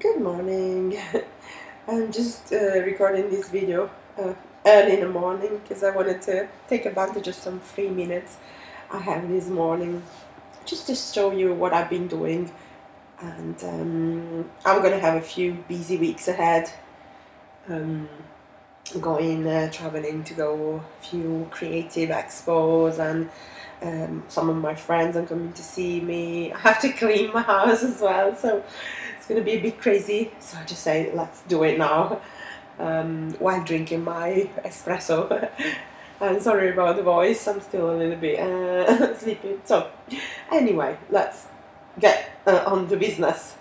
Good morning. I'm just recording this video early in the morning because I wanted to take advantage of some free minutes I have this morning just to show you what I've been doing, and I'm gonna have a few busy weeks ahead. Going traveling to go a few creative expos, and some of my friends are coming to see me. I have to clean my house as well, so it's gonna be a bit crazy. So I just say let's do it now while drinking my espresso. I'm sorry about the voice, I'm still a little bit sleepy. So anyway, let's get on the business.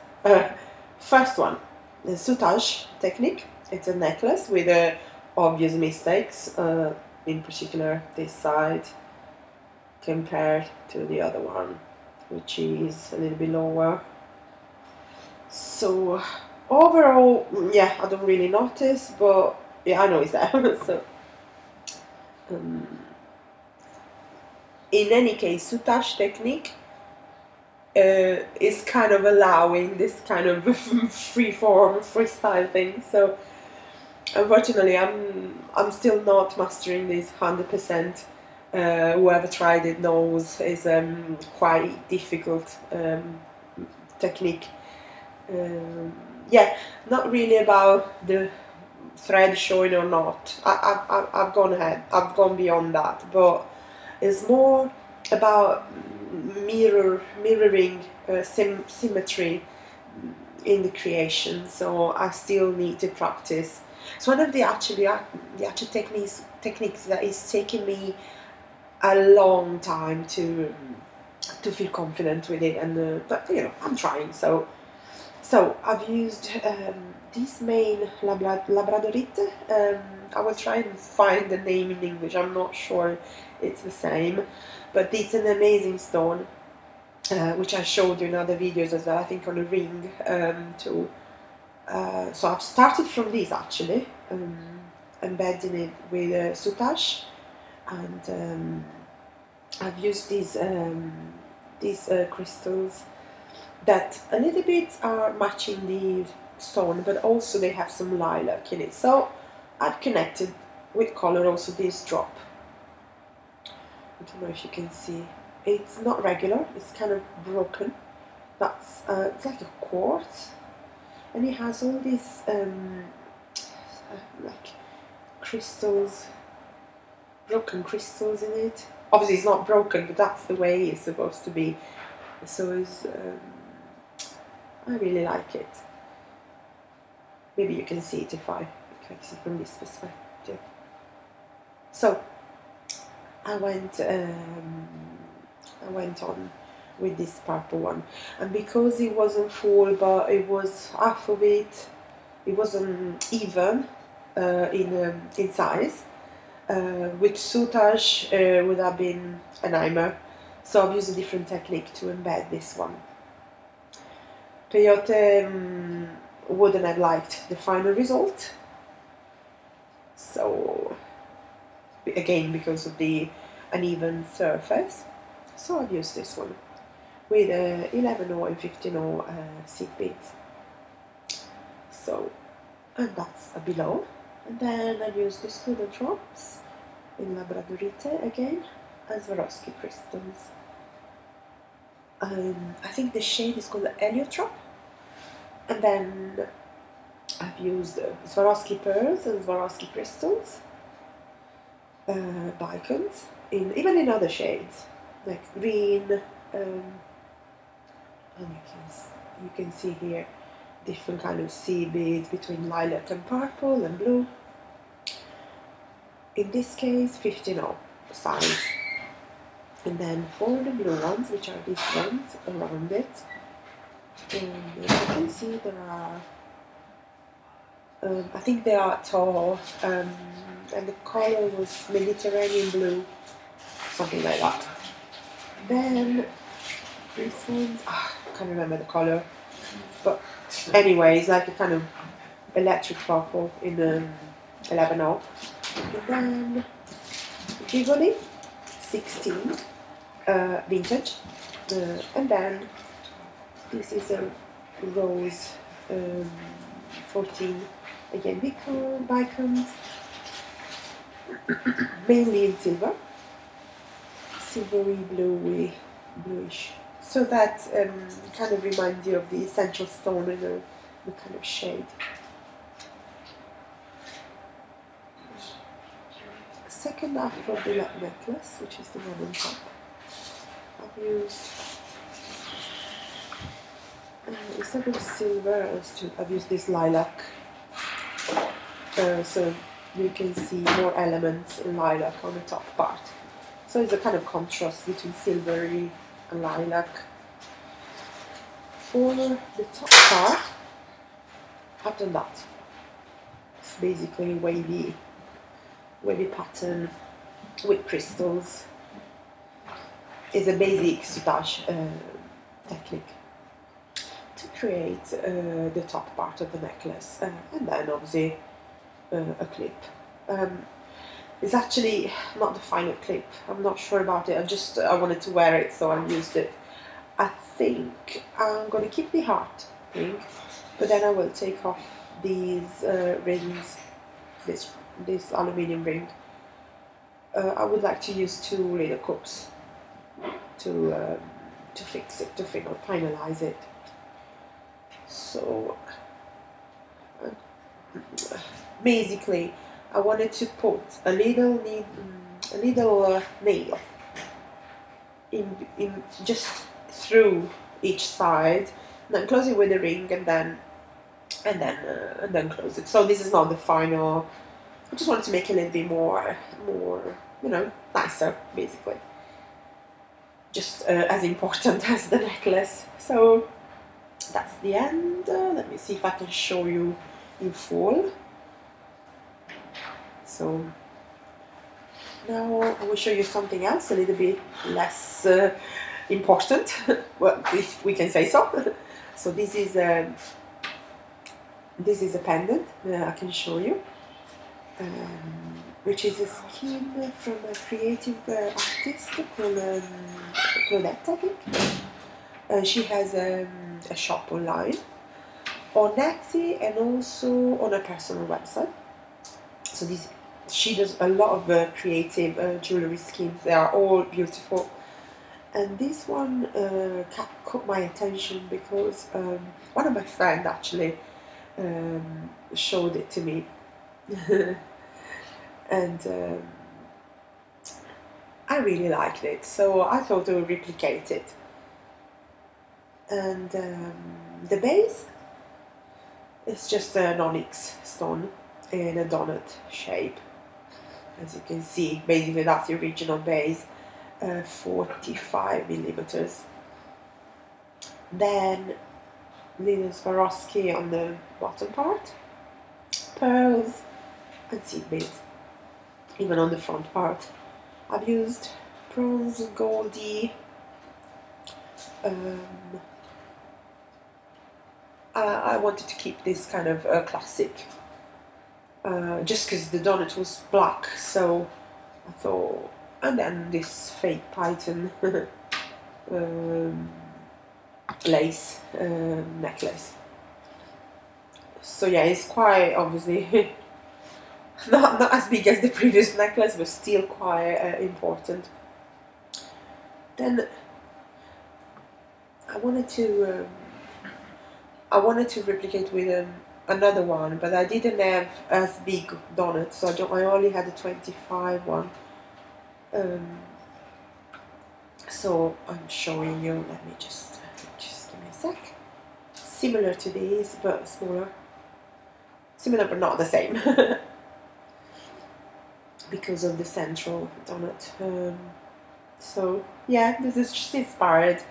First one, the Soutache technique. It's a necklace with obvious mistakes, in particular this side compared to the other one, which is a little bit lower. So overall, yeah, I don't really notice, but yeah, I know it's there. So in any case, Soutache technique is kind of allowing this kind of free-form, freestyle thing. So unfortunately, I'm still not mastering this 100%. Whoever tried it knows it's quite difficult technique. Yeah, not really about the thread showing or not. I've gone ahead, I've gone beyond that, but it's more about mirroring symmetry in the creation. So I still need to practice. It's one of the actual techniques that is taking me a long time to feel confident with it, and but you know, I'm trying. So I've used this main labradorite. I will try and find the name in English. I'm not sure it's the same, but it's an amazing stone, which I showed you in other videos as well. I think on a ring too. So I've started from this actually, embedding it with Soutache, and I've used these crystals that a little bit are matching the stone, but also they have some lilac in it. So I've connected with color also this drop. I don't know if you can see. It's not regular. It's kind of broken. That's it's like a quartz. And it has all these like crystals, broken crystals in it. Obviously it's not broken, but that's the way it's supposed to be. So it's, I really like it. Maybe you can see it if I can see from this perspective. So I went on with this purple one, and because it wasn't full but it was half of it, it wasn't even in size, with Soutache would have been a nightmare. So I've used a different technique to embed this one. Peyote wouldn't have liked the final result, so again because of the uneven surface, so I've used this one with 11 and 15 seed beads. So, and that's below. And then I use these little drops in labradorite again, and Swarovski crystals. I think the shade is called Eliotrop. And then I've used Swarovski pearls and Swarovski crystals, Bicons, even in other shades like green. And you can see here different kind of sea beads between lilac and purple and blue. In this case 15 size. And then for the blue ones, which are these ones around it, and as you can see there are I think they are tall, and the color was Mediterranean blue, something like that. Then these ones, I can't remember the color, but anyway, it's like a kind of electric purple in 11. And then Givoli 16 vintage, and then this is a rose 40 again Bicons, mainly in silver, silvery bluish. So that kind of reminds you of the essential stone and the kind of shade. Second half of the necklace, which is the one on top, I've used instead of silver, I've used this lilac, so you can see more elements in lilac on the top part. So it's a kind of contrast between silvery and lilac. For the top part, I've done that. It's basically wavy pattern with crystals. It's a basic Soutache technique to create the top part of the necklace, and then obviously a clip. It's actually not the final clip. I'm not sure about it. I wanted to wear it, so I used it. I think I'm gonna keep the heart pink, but then I will take off these rings, this aluminium ring. I would like to use 2 little cups to fix it, to finalize it. So basically, I wanted to put a little nail in just through each side, and then close it with a ring, and then close it. So this is not the final. I just wanted to make it a little bit more, you know, nicer, basically. Just as important as the necklace. So that's the end. Let me see if I can show you in full. So now I will show you something else, a little bit less important, well, if we can say so. So this is a pendant that I can show you, which is a skin from a creative artist called Prodetta, I think. She has a shop online, on Etsy, and also on her personal website. So she does a lot of creative jewellery schemes. They are all beautiful. And this one caught my attention because one of my friends actually showed it to me. And I really liked it, so I thought I would replicate it. And the base is just an onyx stone in a donut shape. As you can see, basically that's the original base, 45mm. Then little Swarovski on the bottom part, pearls and seed beads, even on the front part. I've used bronze, goldy, I wanted to keep this kind of classic, just because the donut was black, so I thought. And then this fake Python lace necklace. So yeah, it's quite obviously not as big as the previous necklace, but still quite important. Then I wanted to replicate with another one, but I didn't have as big donut, so I only had a 25 one. So I'm showing you. Let me just give me a sec. Similar to these, but smaller. Similar, but not the same, because of the central donut. So yeah, this is just inspired.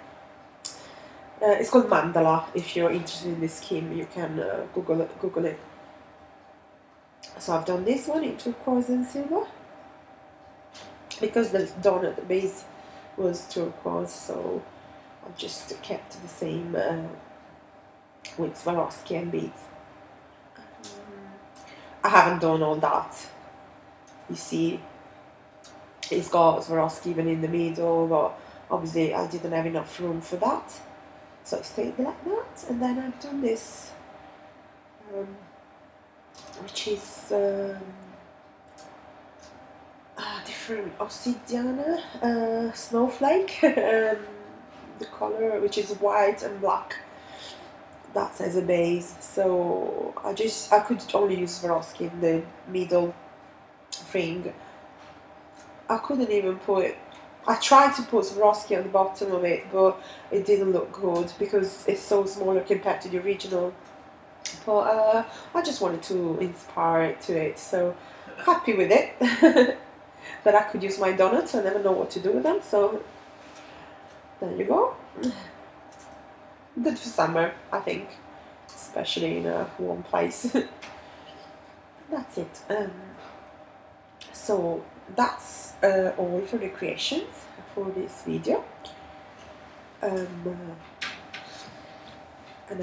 It's called Mandala. If you're interested in this scheme, you can Google it. So I've done this one in turquoise and silver, because the donut base was turquoise, so I've just kept the same with Swarovski and beads. I haven't done all that. You see, it's got Swarovski even in the middle, but obviously I didn't have enough room for that. So I stayed like that, and then I've done this which is different obsidiana snowflake, the color which is white and black. That's as a base, so I could only use Swarovski in the middle ring. I couldn't even put, I tried to put Swarovski on the bottom of it, but it didn't look good because it's so smaller compared to the original. But I just wanted to inspire to it, so happy with it. But I could use my donuts, I never know what to do with them, so there you go. Good for summer, I think, especially in a warm place. That's it. So that's all for the creations for this video, and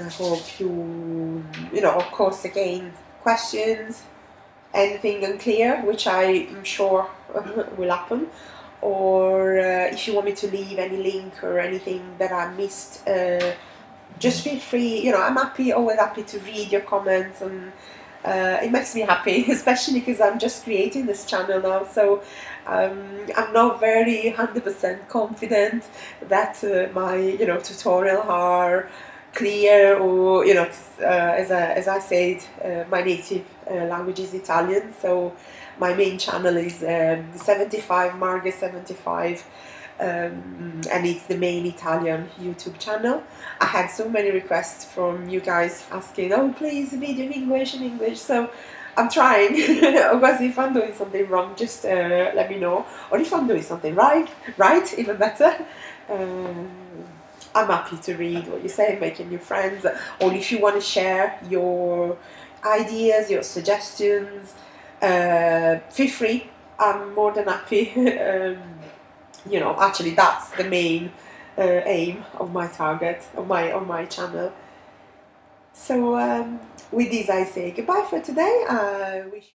I hope you know, of course, again, questions, anything unclear, which I am sure will happen, or if you want me to leave any link or anything that I missed, just feel free, you know, I'm happy, always happy to read your comments, and it makes me happy, especially because I'm just creating this channel now, so I'm not very 100% confident that my, you know, tutorial are clear, or, you know, as I said, my native language is Italian, so my main channel is 75marghe75, and it's the main Italian YouTube channel. I had so many requests from you guys asking, oh, please, video in English, so I'm trying. Because if I'm doing something wrong, just let me know, or if I'm doing something right, even better. I'm happy to read what you say, making new friends, or if you want to share your ideas, your suggestions, feel free, I'm more than happy. You know, actually that's the main aim of my target, of my channel. So with this I say goodbye for today. I wish